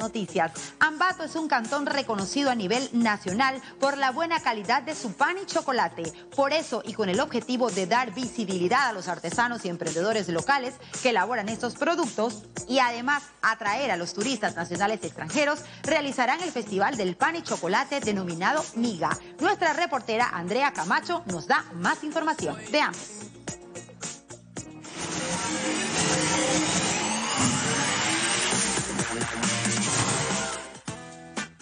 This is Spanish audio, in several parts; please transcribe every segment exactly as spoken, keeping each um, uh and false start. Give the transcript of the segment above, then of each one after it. Noticias. Ambato es un cantón reconocido a nivel nacional por la buena calidad de su pan y chocolate. Por eso, y con el objetivo de dar visibilidad a los artesanos y emprendedores locales que elaboran estos productos y además atraer a los turistas nacionales y extranjeros, realizarán el Festival del Pan y Chocolate denominado Miga. Nuestra reportera Andrea Camacho nos da más información. Veamos.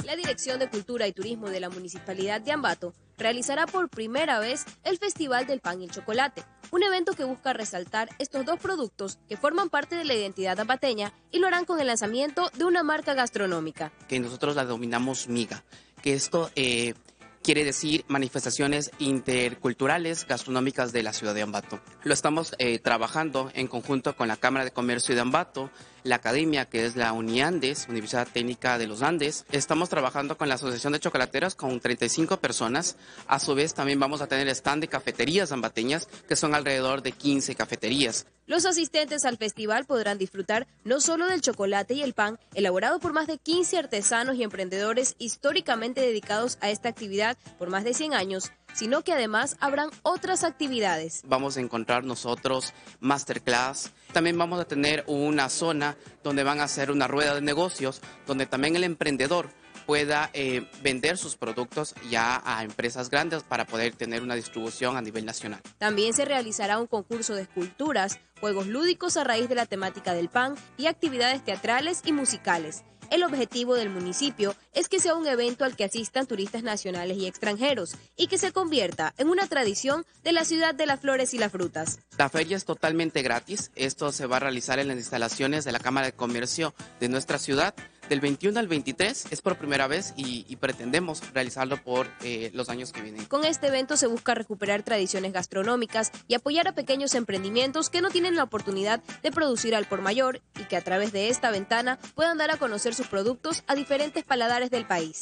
La Dirección de Cultura y Turismo de la Municipalidad de Ambato realizará por primera vez el Festival del Pan y el Chocolate, un evento que busca resaltar estos dos productos que forman parte de la identidad ambateña, y lo harán con el lanzamiento de una marca gastronómica que nosotros la denominamos Miga, que esto eh, quiere decir manifestaciones interculturales gastronómicas de la ciudad de Ambato. Lo estamos eh, trabajando en conjunto con la Cámara de Comercio de Ambato, la academia, que es la UNIANDES, Universidad Técnica de los Andes. Estamos trabajando con la Asociación de Chocolateros con treinta y cinco personas. A su vez, también vamos a tener stand de cafeterías ambateñas, que son alrededor de quince cafeterías. Los asistentes al festival podrán disfrutar no solo del chocolate y el pan, elaborado por más de quince artesanos y emprendedores históricamente dedicados a esta actividad por más de cien años, sino que además habrán otras actividades. Vamos a encontrar nosotros masterclass, también vamos a tener una zona donde van a hacer una rueda de negocios, donde también el emprendedor pueda eh, vender sus productos ya a empresas grandes para poder tener una distribución a nivel nacional. También se realizará un concurso de esculturas, juegos lúdicos a raíz de la temática del pan y actividades teatrales y musicales. El objetivo del municipio es que sea un evento al que asistan turistas nacionales y extranjeros y que se convierta en una tradición de la ciudad de las flores y las frutas. La feria es totalmente gratis. Esto se va a realizar en las instalaciones de la Cámara de Comercio de nuestra ciudad. Del veintiuno al veintitrés es por primera vez y, y pretendemos realizarlo por eh, los años que vienen. Con este evento se busca recuperar tradiciones gastronómicas y apoyar a pequeños emprendimientos que no tienen la oportunidad de producir al por mayor y que a través de esta ventana puedan dar a conocer sus productos a diferentes paladares del país.